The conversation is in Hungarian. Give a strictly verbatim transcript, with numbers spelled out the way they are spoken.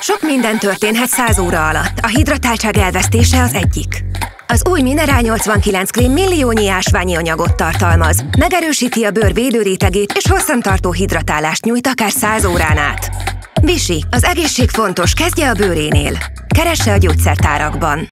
Sok minden történhet száz óra alatt, a hidratáltság elvesztése az egyik. Az új Minéral nyolcvankilenc krém milliónyi ásványi anyagot tartalmaz, megerősíti a bőr védőrétegét és hosszantartó hidratálást nyújt akár száz órán át. Visi, az egészség fontos, kezdje a bőrénél. Keresse a gyógyszertárakban.